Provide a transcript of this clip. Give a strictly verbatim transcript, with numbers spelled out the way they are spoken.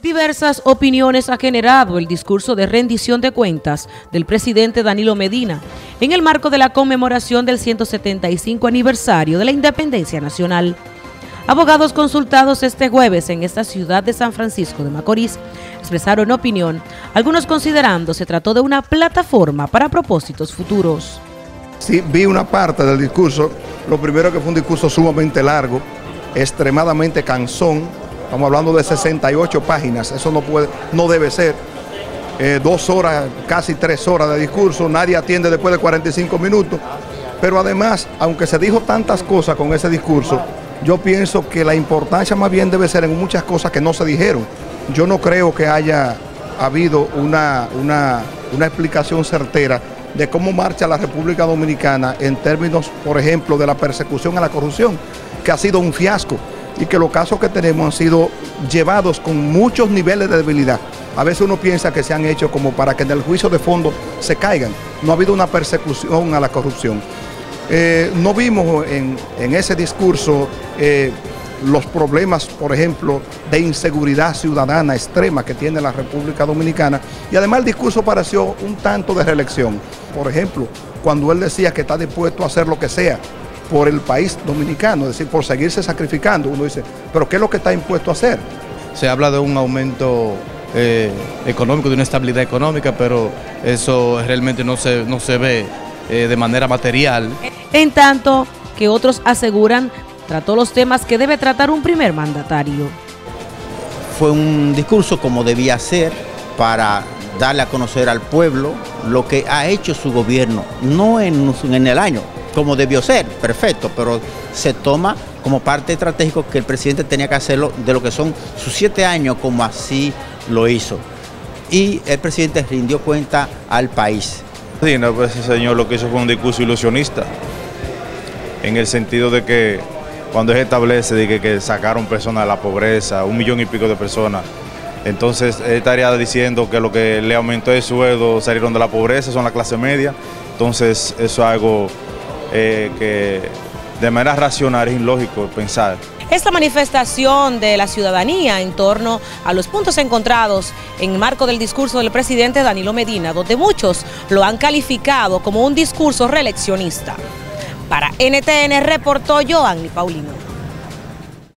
Diversas opiniones ha generado el discurso de rendición de cuentas del presidente Danilo Medina en el marco de la conmemoración del ciento setenta y cinco aniversario de la Independencia Nacional. Abogados consultados este jueves en esta ciudad de San Francisco de Macorís expresaron opinión, algunos considerando se trató de una plataforma para propósitos futuros. Sí, vi una parte del discurso. Lo primero, que fue un discurso sumamente largo, extremadamente cansón. Estamos hablando de sesenta y ocho páginas, eso no puede, no debe ser. Eh, dos horas, casi tres horas de discurso, nadie atiende después de cuarenta y cinco minutos. Pero además, aunque se dijo tantas cosas con ese discurso, yo pienso que la importancia más bien debe ser en muchas cosas que no se dijeron. Yo no creo que haya habido una, una, una explicación certera de cómo marcha la República Dominicana en términos, por ejemplo, de la persecución a la corrupción, que ha sido un fiasco. Y que los casos que tenemos han sido llevados con muchos niveles de debilidad. A veces uno piensa que se han hecho como para que en el juicio de fondo se caigan. No ha habido una persecución a la corrupción. Eh, no vimos en, en ese discurso eh, los problemas, por ejemplo, de inseguridad ciudadana extrema que tiene la República Dominicana. Y además el discurso pareció un tanto de reelección. Por ejemplo, cuando él decía que está dispuesto a hacer lo que sea por el país dominicano, es decir, por seguirse sacrificando. Uno dice, ¿pero qué es lo que está impuesto a hacer? Se habla de un aumento eh, económico, de una estabilidad económica, pero eso realmente no se, no se ve eh, de manera material. En tanto que otros aseguran, trató los temas que debe tratar un primer mandatario. Fue un discurso como debía ser para darle a conocer al pueblo lo que ha hecho su gobierno, no en, en el año, como debió ser, perfecto, pero se toma como parte estratégica que el presidente tenía que hacerlo de lo que son sus siete años, como así lo hizo. Y el presidente rindió cuenta al país. Sí, no, pues ese señor lo que hizo fue un discurso ilusionista, en el sentido de que cuando se establece de que, que sacaron personas de la pobreza, un millón y pico de personas, entonces él estaría diciendo que lo que le aumentó el sueldo, salieron de la pobreza, son la clase media. Entonces eso es algo Eh, que de manera racional es ilógico pensar. Esta manifestación de la ciudadanía en torno a los puntos encontrados en el marco del discurso del presidente Danilo Medina, donde muchos lo han calificado como un discurso reeleccionista. Para N T N reportó Joanny Paulino.